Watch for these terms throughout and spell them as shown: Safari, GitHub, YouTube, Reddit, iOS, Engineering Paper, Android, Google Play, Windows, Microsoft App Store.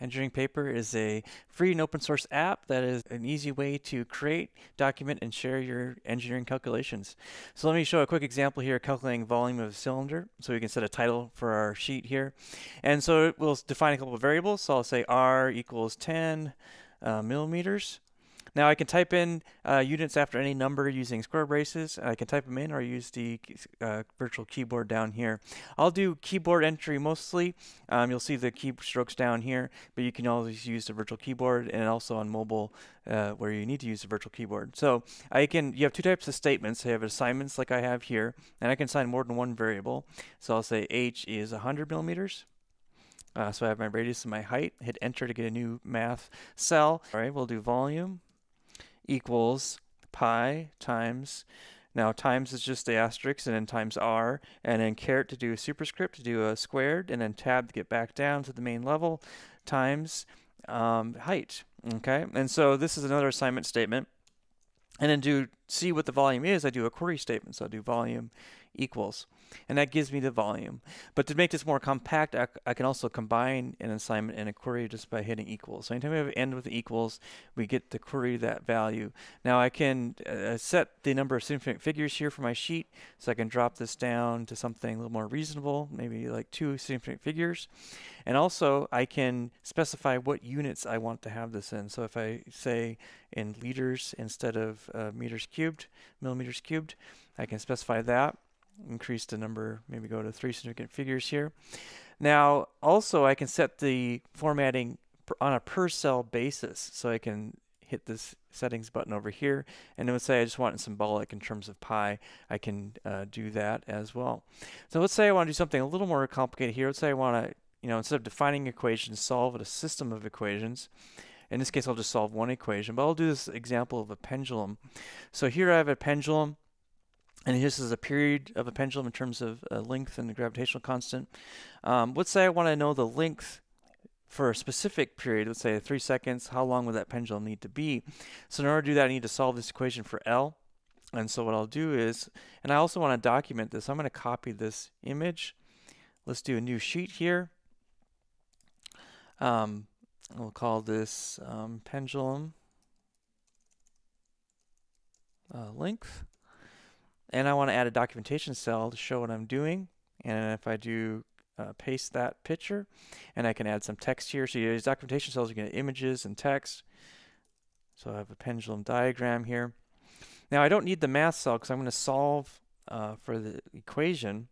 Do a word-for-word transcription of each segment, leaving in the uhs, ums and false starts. Engineering Paper is a free and open source app that is an easy way to create, document, and share your engineering calculations. So let me show a quick example here, calculating volume of a cylinder. So we can set a title for our sheet here. And so it will define a couple of variables. So I'll say R equals ten uh, millimeters. Now I can type in uh, units after any number using square braces. I can type them in or use the uh, virtual keyboard down here. I'll do keyboard entry mostly. Um, you'll see the keystrokes down here, but you can always use the virtual keyboard and also on mobile uh, where you need to use the virtual keyboard. So I can, you have two types of statements. I have assignments like I have here, and I can assign more than one variable. So I'll say H is one hundred millimeters. Uh, so I have my radius and my height. Hit enter to get a new math cell. All right, we'll do volume equals pi times, now times is just the asterisk, and then times R, and then caret to do a superscript, to do a squared, and then tab to get back down to the main level, times um, height, okay? And so this is another assignment statement. And then to see what the volume is, I do a query statement, so I'll do volume equals, and that gives me the volume. But to make this more compact, I, I can also combine an assignment and a query just by hitting equals. So anytime we have an end with equals, we get to query that value. Now I can uh, set the number of significant figures here for my sheet, so I can drop this down to something a little more reasonable, maybe like two significant figures. And also I can specify what units I want to have this in. So if I say in liters instead of uh, meters cubed, millimeters cubed, I can specify that. Increase the number, maybe go to three significant figures here. Now also I can set the formatting on a per cell basis, so I can hit this settings button over here, and it would say I just want it symbolic in terms of pi. I can uh, do that as well. So let's say I want to do something a little more complicated here. Let's say I want to, you know, instead of defining equations, solve a system of equations. In this case I'll just solve one equation, but I'll do this example of a pendulum. So here I have a pendulum, and this is a period of a pendulum in terms of uh, length and the gravitational constant. Um, let's say I want to know the length for a specific period, let's say three seconds, how long would that pendulum need to be? So in order to do that, I need to solve this equation for L. And so what I'll do is, and I also want to document this, I'm going to copy this image. Let's do a new sheet here. Um, we'll call this um, pendulum uh, length. And I want to add a documentation cell to show what I'm doing. And if I do uh, paste that picture, and I can add some text here. So you use documentation cells, you can get images and text. So I have a pendulum diagram here. Now I don't need the math cell because I'm going to solve uh, for the equation.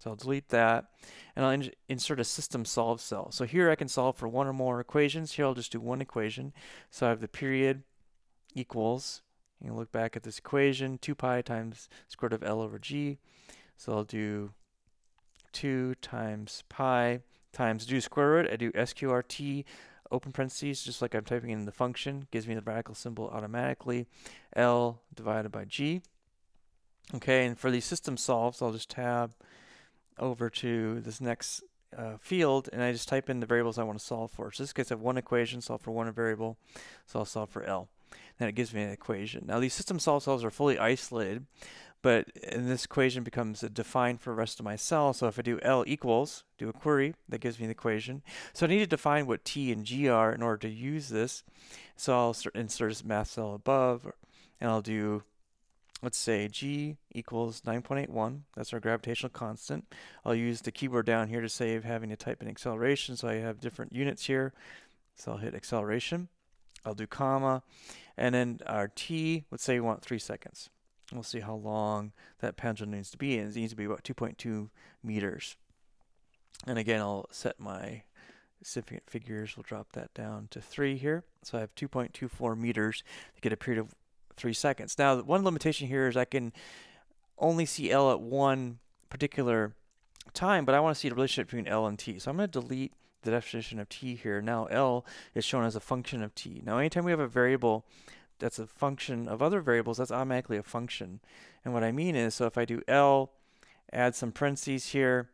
So I'll delete that, and I'll in insert a system solve cell. So here I can solve for one or more equations. Here I'll just do one equation. So I have the period equals, you look back at this equation, two pi times square root of L over G. So I'll do two times pi times do square root. I do S Q R T, open parentheses, just like I'm typing in the function, gives me the radical symbol automatically, L divided by G. Okay, and for the system solves, I'll just tab over to this next Uh, field, and I just type in the variables I want to solve for. So in this case I have one equation, solve for one variable, so I'll solve for L. Then it gives me an equation. Now these system solve cells are fully isolated, but in this equation becomes a defined for the rest of my cell. So if I do L equals, do a query, that gives me an equation. So I need to define what T and G are in order to use this. So I'll insert this math cell above, and I'll do, let's say G equals nine point eight one. That's our gravitational constant. I'll use the keyboard down here to save having to type in acceleration, so I have different units here. So I'll hit acceleration. I'll do comma. And then our T, let's say we want three seconds. We'll see how long that pendulum needs to be. And it needs to be about two point two meters. And again, I'll set my significant figures. We'll drop that down to three here. So I have two point two four meters to get a period of three seconds. Now, one limitation here is I can only see L at one particular time, but I want to see the relationship between L and T. So I'm going to delete the definition of T here. Now L is shown as a function of T. Now anytime we have a variable that's a function of other variables, that's automatically a function. And what I mean is, so if I do L, add some parentheses here,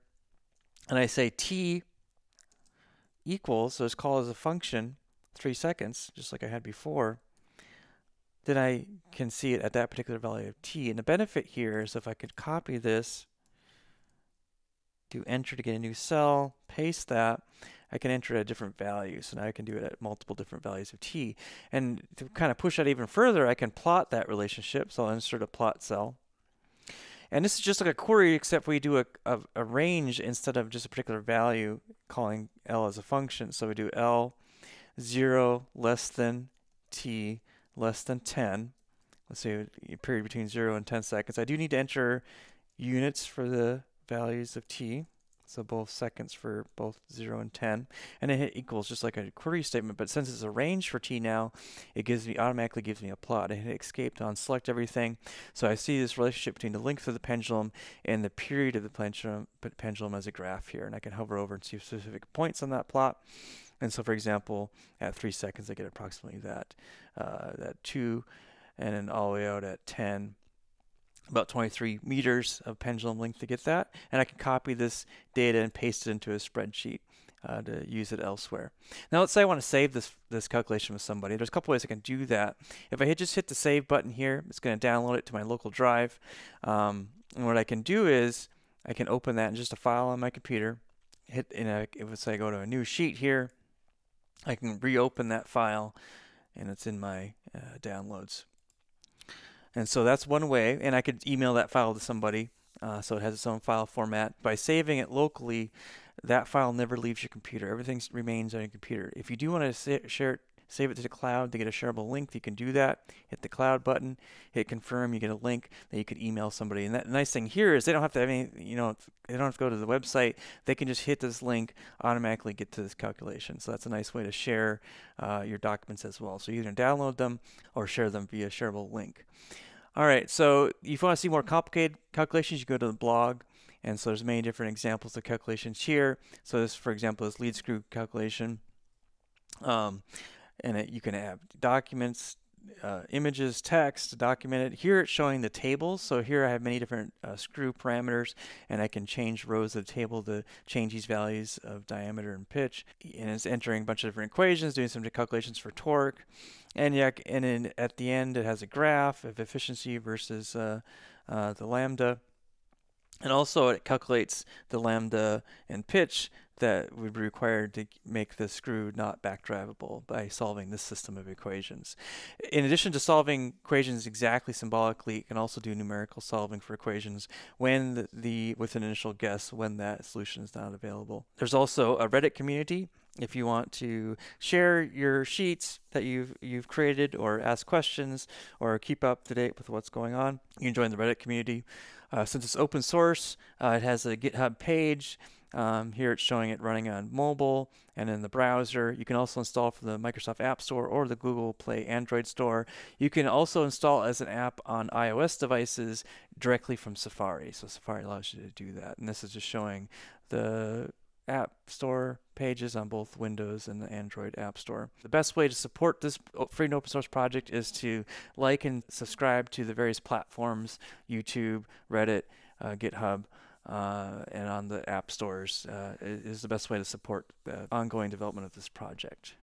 and I say T equals, so it's called as a function, three seconds, just like I had before, then I can see it at that particular value of T. And the benefit here is if I could copy this, do enter to get a new cell, paste that, I can enter a different value. So now I can do it at multiple different values of t. And to kind of push that even further, I can plot that relationship. So I'll insert a plot cell. And this is just like a query, except we do a, a, a range instead of just a particular value, calling L as a function. So we do L zero less than t less than ten. Let's say a period between zero and ten seconds. I do need to enter units for the values of t. So both seconds for both zero and ten. And I hit equals just like a query statement, but since it's a range for t now, it gives me automatically gives me a plot. I hit escape to unselect everything. So I see this relationship between the length of the pendulum and the period of the pendulum, but pendulum as a graph here. And I can hover over and see specific points on that plot. And so for example, at three seconds, I get approximately that, uh, that two, and then all the way out at ten. About twenty-three meters of pendulum length to get that. And I can copy this data and paste it into a spreadsheet uh, to use it elsewhere. Now let's say I want to save this this calculation with somebody. There's a couple ways I can do that. If I hit, just hit the save button here, it's going to download it to my local drive. Um, and what I can do is I can open that in just a file on my computer. Hit in a, if let's say I go to a new sheet here, I can reopen that file and it's in my uh, downloads. And so that's one way, and I could email that file to somebody uh, so it has its own file format. By saving it locally, that file never leaves your computer. Everything remains on your computer. If you do want to sa share it, save it to the cloud to get a shareable link, you can do that. Hit the cloud button, hit confirm, you get a link that you could email somebody. And that nice thing here is they don't have to have any, you know, they don't have to go to the website. They can just hit this link, automatically get to this calculation. So that's a nice way to share uh, your documents as well. So you can download them or share them via shareable link. All right, so if you want to see more complicated calculations, you go to the blog. And so there's many different examples of calculations here. So this, for example, is lead screw calculation. Um, and it, you can have documents, uh, images, text, documented. Here it's showing the tables. So here I have many different uh, screw parameters, and I can change rows of the table to change these values of diameter and pitch. And it's entering a bunch of different equations, doing some calculations for torque. And, yeah, and then at the end, it has a graph of efficiency versus uh, uh, the lambda. And also, it calculates the lambda and pitch that would be required to make the screw not backdrivable by solving this system of equations. In addition to solving equations exactly symbolically, it can also do numerical solving for equations when the, the with an initial guess when that solution is not available. There's also a Reddit community. If you want to share your sheets that you've you've created, or ask questions, or keep up to date with what's going on, you can join the Reddit community. Uh, since it's open source, uh, it has a GitHub page. Um, here it's showing it running on mobile and in the browser. You can also install from the Microsoft App Store or the Google Play Android Store. You can also install as an app on iOS devices directly from Safari. So Safari allows you to do that. And this is just showing the App Store pages on both Windows and the Android App Store. The best way to support this free and open source project is to like and subscribe to the various platforms, YouTube, Reddit, uh, GitHub, uh, and on the app stores uh, is the best way to support the ongoing development of this project.